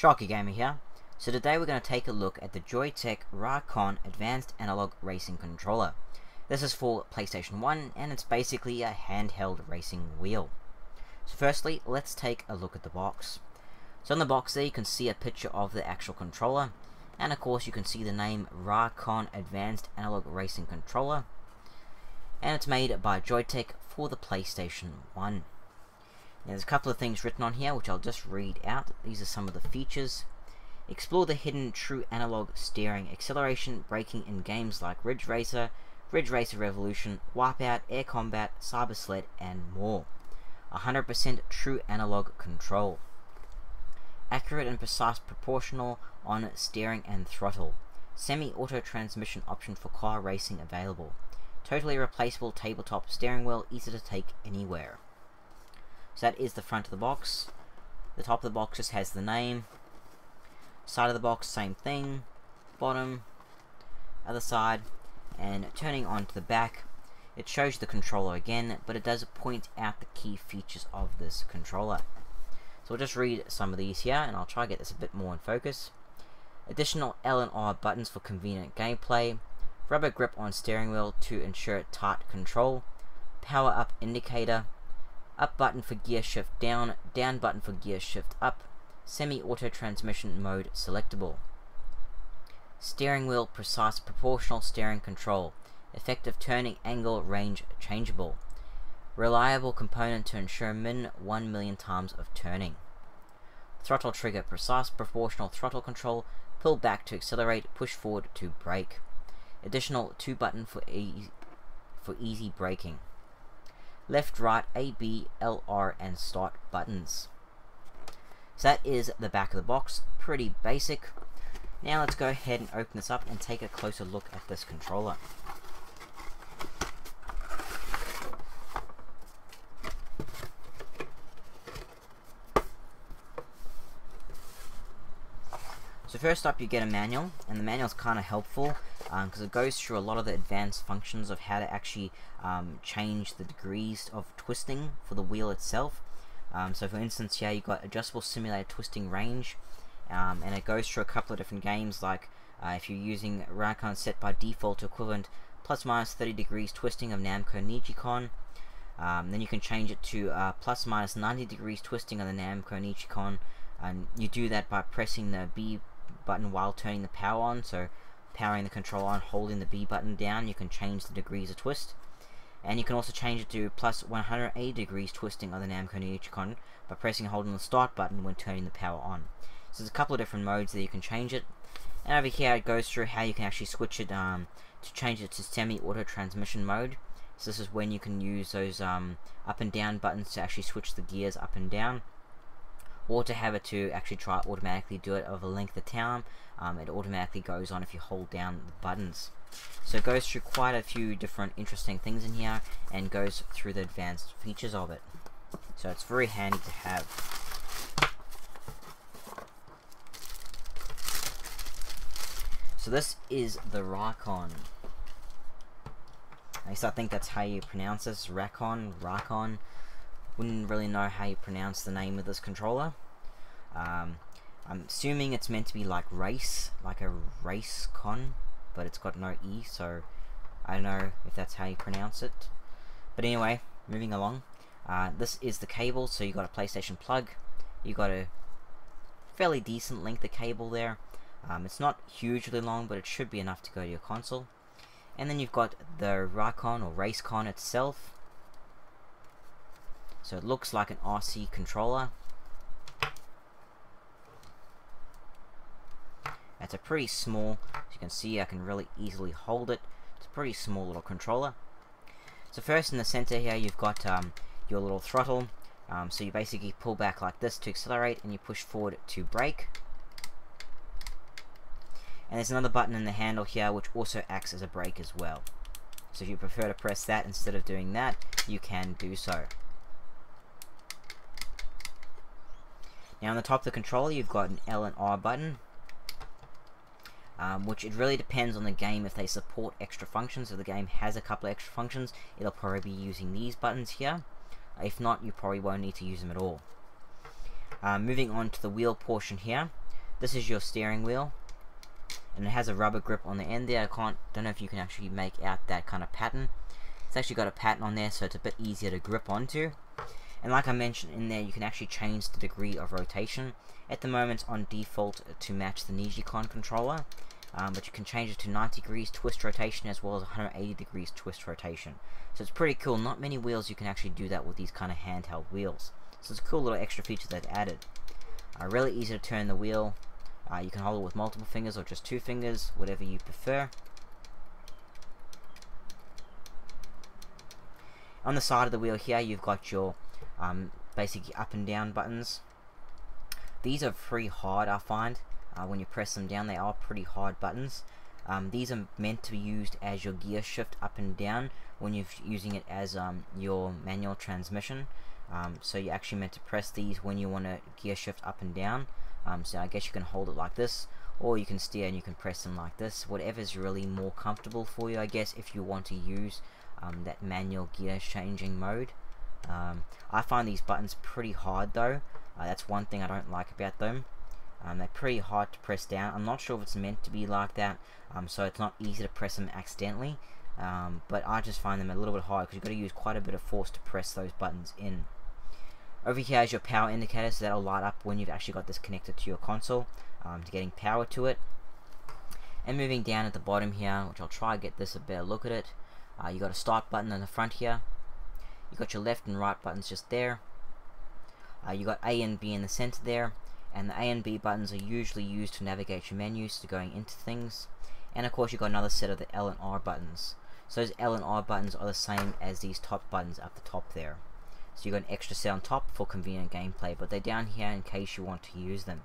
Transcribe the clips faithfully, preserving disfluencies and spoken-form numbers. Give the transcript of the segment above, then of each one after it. Sharky Gamer here. So today we're going to take a look at the Joytech Racon Advanced Analog Racing Controller. This is for PlayStation one and it's basically a handheld racing wheel. So firstly, let's take a look at the box. So in the box there you can see a picture of the actual controller, and of course you can see the name Racon Advanced Analog Racing Controller, and it's made by Joytech for the PlayStation one. Now, there's a couple of things written on here which I'll just read out. These are some of the features. Explore the hidden true analog steering, acceleration, braking in games like Ridge Racer, Ridge Racer Revolution, Wipeout, Air Combat, Cybersled, and more. one hundred percent true analog control. Accurate and precise proportional on steering and throttle. Semi-auto transmission option for car racing available. Totally replaceable tabletop steering wheel, easy to take anywhere. So that is the front of the box. The top of the box just has the name. Side of the box, same thing. Bottom, other side, and turning onto the back, it shows the controller again, but it does point out the key features of this controller. So I'll just read some of these here, and I'll try to get this a bit more in focus. Additional L and R buttons for convenient gameplay. Rubber grip on steering wheel to ensure tight control. Power up indicator. Up button for gear shift down, down button for gear shift up, semi-auto transmission mode selectable. Steering wheel precise proportional steering control, effective turning angle range changeable. Reliable component to ensure min one million times of turning. Throttle trigger precise proportional throttle control, pull back to accelerate, push forward to brake. Additional two button for, e for easy braking. Left, right, A, B, L, R, and start buttons. So that is the back of the box, pretty basic. Now let's go ahead and open this up and take a closer look at this controller. So first up you get a manual, and the manual is kind of helpful because um, it goes through a lot of the advanced functions of how to actually um, change the degrees of twisting for the wheel itself. Um, so for instance here you've got adjustable simulator twisting range, um, and it goes through a couple of different games, like uh, if you're using Racon set by default to equivalent plus minus thirty degrees twisting of Namco Nichicon, um, then you can change it to uh, plus minus ninety degrees twisting of the Namco Nichicon, and you do that by pressing the B button while turning the power on. So powering the controller on, holding the B button down, you can change the degrees of twist. And you can also change it to plus one hundred eighty degrees twisting on the Namco Nichicon by pressing and holding the start button when turning the power on. So there's a couple of different modes that you can change it. And over here it goes through how you can actually switch it um, to change it to semi-auto transmission mode. So this is when you can use those um, up and down buttons to actually switch the gears up and down, or to have it to actually try automatically do it over length of time. Um, it automatically goes on if you hold down the buttons. So it goes through quite a few different interesting things in here, and goes through the advanced features of it. So it's very handy to have. So this is the Racon. At least I think that's how you pronounce this, Racon, Racon. Wouldn't really know how you pronounce the name of this controller. Um, I'm assuming it's meant to be like race, like a race con, but it's got no E, so I don't know if that's how you pronounce it. But anyway, moving along. Uh, this is the cable, so you got a PlayStation plug. You got a fairly decent length of cable there. Um, it's not hugely long, but it should be enough to go to your console. And then you've got the Racon or Racecon itself. So it looks like an R C controller. It's a pretty small, as you can see I can really easily hold it. It's a pretty small little controller. So first in the center here you've got um, your little throttle. Um, so you basically pull back like this to accelerate, and you push forward to brake. And there's another button in the handle here which also acts as a brake as well. So if you prefer to press that instead of doing that, you can do so. Now on the top of the controller you've got an L and R button, um, which it really depends on the game if they support extra functions. If the game has a couple of extra functions, it'll probably be using these buttons here. If not, you probably won't need to use them at all. Um, moving on to the wheel portion here, This is your steering wheel, and it has a rubber grip on the end there. I can't, don't know if you can actually make out that kind of pattern. It's actually got a pattern on there, so it's a bit easier to grip onto. And like I mentioned in there, you can actually change the degree of rotation. At the moment, it's on default to match the Nijicon controller, um, but you can change it to ninety degrees twist rotation as well as one hundred eighty degrees twist rotation. So it's pretty cool. Not many wheels you can actually do that with these kind of handheld wheels. So it's a cool little extra feature they've added. Uh, really easy to turn the wheel. Uh, you can hold it with multiple fingers or just two fingers, whatever you prefer. On the side of the wheel here, you've got your um, basic up and down buttons. These are pretty hard, I find. Uh, when you press them down, they are pretty hard buttons. Um, these are meant to be used as your gear shift up and down when you're using it as um, your manual transmission. Um, so you're actually meant to press these when you want to gear shift up and down. Um, so I guess you can hold it like this, or you can steer and you can press them like this. Whatever's really more comfortable for you, I guess, if you want to use um, that manual gear changing mode. Um, I find these buttons pretty hard though. Uh, that's one thing I don't like about them. Um, they're pretty hard to press down. I'm not sure if it's meant to be like that, um, so it's not easy to press them accidentally. Um, but I just find them a little bit hard because you've got to use quite a bit of force to press those buttons in. Over here is your power indicator, so that'll light up when you've actually got this connected to your console, um, to getting power to it. And moving down at the bottom here, which I'll try to get this a better look at it, uh, you got a start button in the front here. You got your left and right buttons just there. Uh, you got A and B in the center there, and the A and B buttons are usually used to navigate your menus to going into things. And of course, you got another set of the L and R buttons. So those L and R buttons are the same as these top buttons up the top there. So you've got an extra set on top for convenient gameplay, but they're down here in case you want to use them.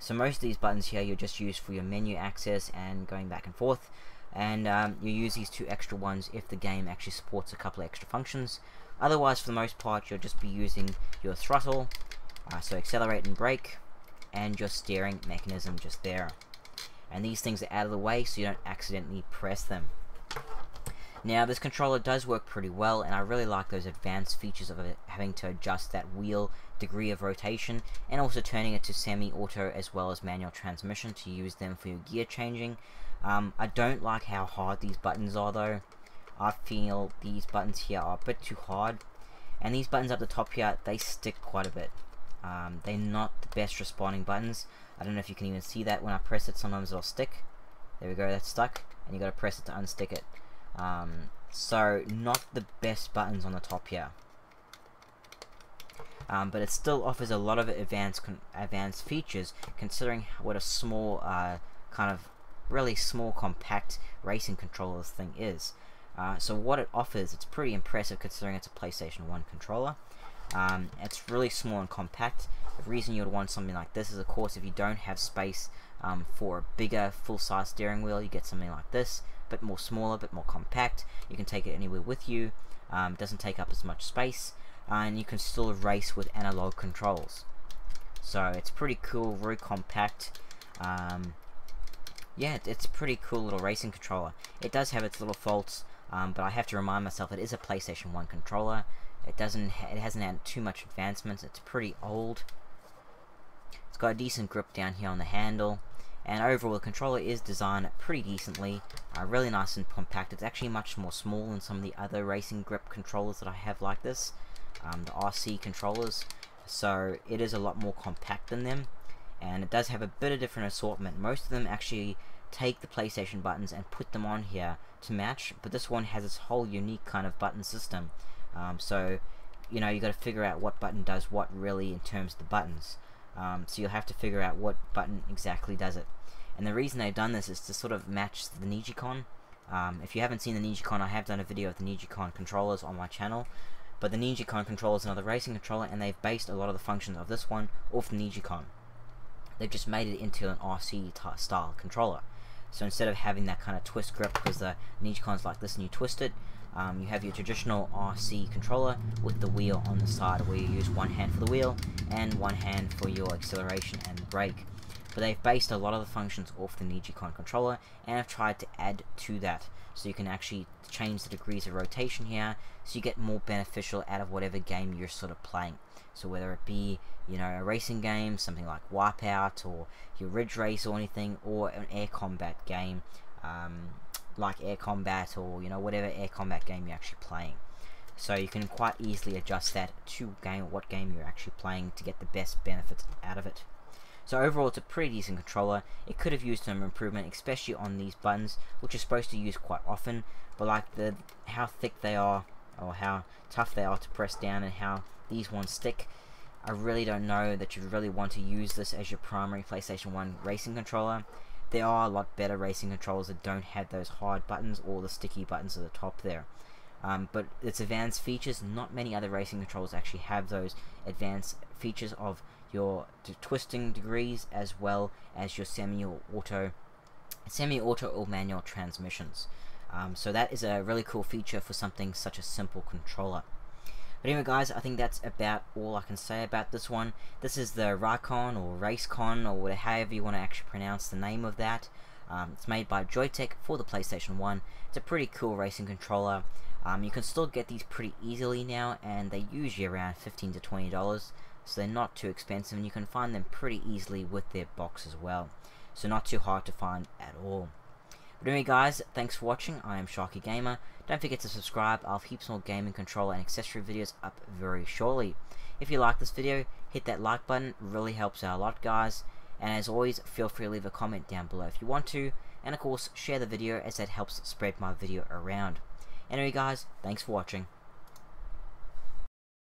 So most of these buttons here you'll just use for your menu access and going back and forth, and um, you use these two extra ones if the game actually supports a couple of extra functions. Otherwise, for the most part, you'll just be using your throttle, uh, so accelerate and brake, and your steering mechanism just there. And these things are out of the way so you don't accidentally press them. Now, this controller does work pretty well, and I really like those advanced features of it, having to adjust that wheel degree of rotation and also turning it to semi-auto as well as manual transmission to use them for your gear changing. Um, I don't like how hard these buttons are though. I feel these buttons here are a bit too hard, and these buttons up the top here, they stick quite a bit. Um, they're not the best responding buttons. I don't know if you can even see that. When I press it, sometimes it'll stick. There we go, that's stuck, and you got to press it to unstick it. Um, so not the best buttons on the top here, um, but it still offers a lot of advanced con advanced features considering what a small uh, kind of really small compact racing controller this thing is. Uh, so what it offers, it's pretty impressive considering it's a PlayStation one controller. Um, it's really small and compact. The reason you'd want something like this is, of course, if you don't have space um, for a bigger full-size steering wheel, you get something like this. Bit more smaller, bit more compact. You can take it anywhere with you. Um, doesn't take up as much space, uh, and you can still race with analog controls. So it's pretty cool, very compact. Um, yeah, it's a pretty cool little racing controller. It does have its little faults, um, but I have to remind myself it is a PlayStation one controller. It doesn't. Ha it hasn't had too much advancements. It's pretty old. It's got a decent grip down here on the handle. And overall, the controller is designed pretty decently, uh, really nice and compact. It's actually much more small than some of the other racing grip controllers that I have like this, um, the R C controllers. So it is a lot more compact than them, and it does have a bit of different assortment. Most of them actually take the PlayStation buttons and put them on here to match, but this one has its whole unique kind of button system. Um, so, you know, you've got to figure out what button does what really in terms of the buttons. Um, so you'll have to figure out what button exactly does it. And the reason they've done this is to sort of match the Nijicon. Um, if you haven't seen the Nijicon, I have done a video of the Nijicon controllers on my channel. But the Nijicon controller is another racing controller, and they've based a lot of the functions of this one off the Nijicon. They've just made it into an R C-style controller. So instead of having that kind of twist grip, because the Nijicon's like this and you twist it, Um, you have your traditional R C controller with the wheel on the side where you use one hand for the wheel and one hand for your acceleration and brake. But they've based a lot of the functions off the Nijicon controller and have tried to add to that. So you can actually change the degrees of rotation here so you get more beneficial out of whatever game you're sort of playing. So whether it be, you know, a racing game, something like Wipeout, or your Ridge Race or anything, or an Air Combat game, um, like Air Combat, or, you know, whatever Air Combat game you're actually playing. So you can quite easily adjust that to game what game you're actually playing to get the best benefits out of it. So overall, it's a pretty decent controller. It could have used some improvement, especially on these buttons, which you're supposed to use quite often, but like the how thick they are, or how tough they are to press down, and how these ones stick, I really don't know that you really want to use this as your primary PlayStation one racing controller. There are a lot better racing controllers that don't have those hard buttons or the sticky buttons at the top there. Um, but its advanced features, not many other racing controllers actually have those advanced features of your twisting degrees, as well as your semi or auto semi auto or manual transmissions. Um, so that is a really cool feature for something such a simple controller. But anyway guys, I think that's about all I can say about this one. This is the Racon or Racecon, or however you want to actually pronounce the name of that. Um, it's made by Joytech for the PlayStation one. It's a pretty cool racing controller. Um, you can still get these pretty easily now, and they're usually around fifteen to twenty dollars, so they're not too expensive, and you can find them pretty easily with their box as well, so not too hard to find at all. But anyway guys, thanks for watching. I am Sharky Gamer. Don't forget to subscribe. I'll have heaps more gaming controller and accessory videos up very shortly. If you like this video, hit that like button, it really helps out a lot guys, and as always, feel free to leave a comment down below if you want to, and of course share the video as that helps spread my video around. Anyway guys, thanks for watching.